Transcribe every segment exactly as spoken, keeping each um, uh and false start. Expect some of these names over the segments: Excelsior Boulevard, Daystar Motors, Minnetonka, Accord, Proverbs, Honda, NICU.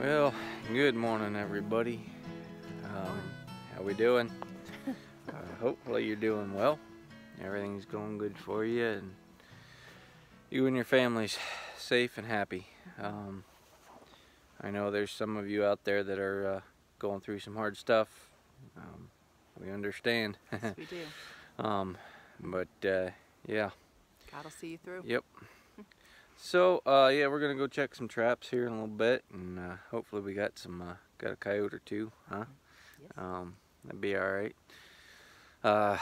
Well, good morning everybody. Um, how we doing? Uh, hopefully you're doing well. Everything's going good for you and you and your family's safe and happy. Um, I know there's some of you out there that are uh, going through some hard stuff. Um, we understand. Yes, we do. um, but uh, yeah. God'll see you through. Yep. So uh, yeah, we're gonna go check some traps here in a little bit, and uh, hopefully we got some uh, got a coyote or two, huh? Yes. Um, that'd be all right. Uh,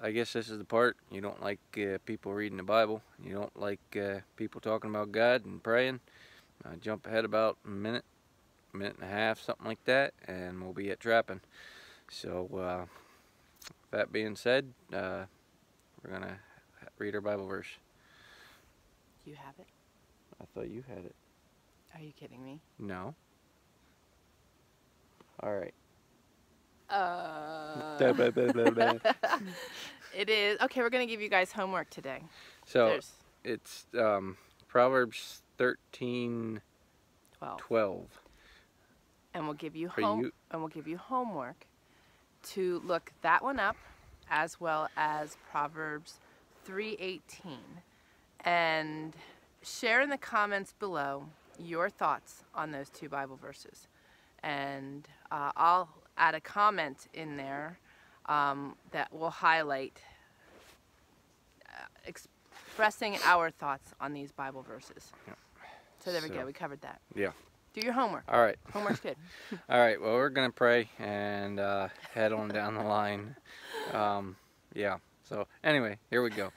I guess this is the part you don't like uh, people reading the Bible. You don't like uh, people talking about God and praying. Uh, jump ahead about a minute, minute and a half, something like that, and we'll be at trapping. So uh, that being said, uh, we're gonna read our Bible verse. You have it? I thought you had it. Are you kidding me? No. All right. Uh. It is. Okay, we're going to give you guys homework today. So There's... it's um, Proverbs thirteen, twelve. twelve. And we'll give you home. You... And we'll give you homework to look that one up, as well as Proverbs three eighteen. And share in the comments below your thoughts on those two Bible verses. And uh, I'll add a comment in there um, that will highlight uh, expressing our thoughts on these Bible verses. Yeah. So there so, we go. We covered that. Yeah. Do your homework. All right. Homework's good. All right. Well, we're going to pray and uh, head on down the line. Um, yeah. So anyway, here we go.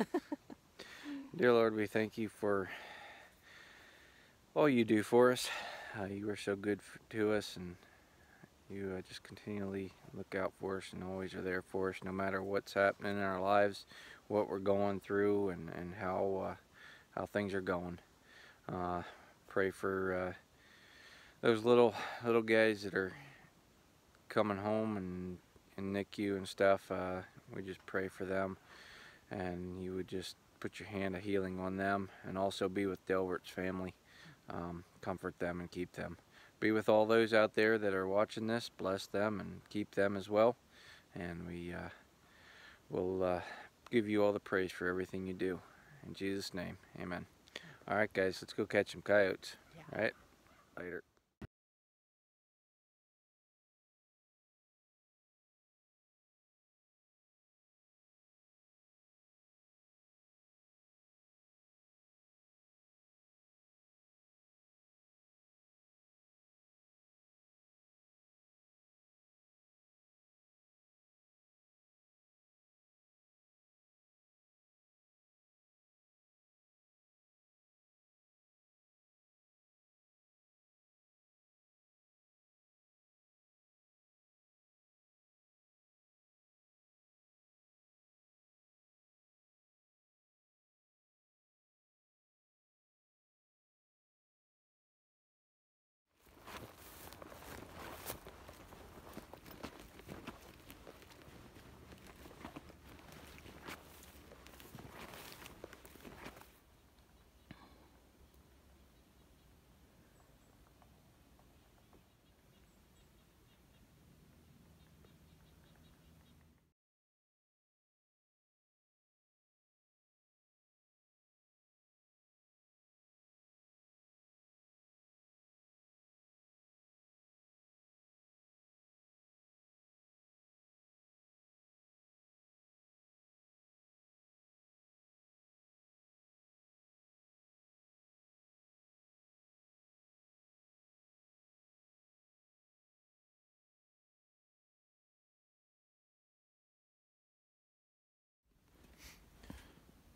Dear Lord, we thank you for all you do for us. Uh, you are so good for, to us, and you uh, just continually look out for us and always are there for us, no matter what's happening in our lives, what we're going through, and, and how, uh, how things are going. Uh, pray for uh, those little little guys that are coming home and, and N I C U and stuff. Uh, we just pray for them, and you would just put your hand of healing on them, and also be with Delbert's family. Um, comfort them and keep them. Be with all those out there that are watching this. Bless them and keep them as well. And we uh, will uh, give you all the praise for everything you do. In Jesus' name, amen. All right, guys, let's go catch some coyotes. Yeah. All right, later.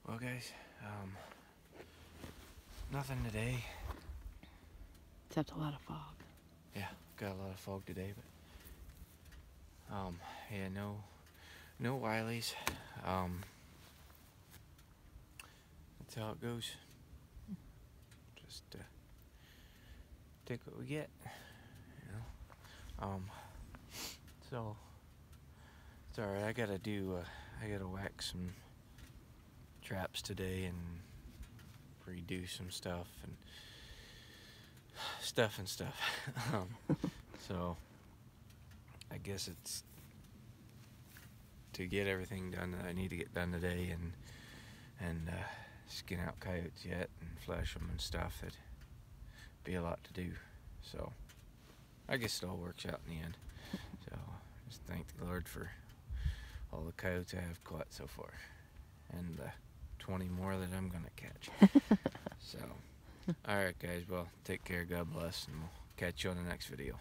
Well guys, um, nothing today. Except a lot of fog. Yeah, got a lot of fog today, but um, yeah, no, no Wileys. Um, that's how it goes. Just uh, take what we get, you know. Um, so it's all right. I gotta do. Uh, I gotta whack some traps today and redo some stuff, and stuff and stuff. um, so I guess it's to get everything done that I need to get done today, and and uh, skin out coyotes yet and flush them and stuff. It'd be a lot to do, so I guess it all works out in the end. So just thank the Lord for all the coyotes I have caught so far, and the twenty more that I'm gonna catch. So, all right guys, well, take care, God bless, and we'll catch you on the next video.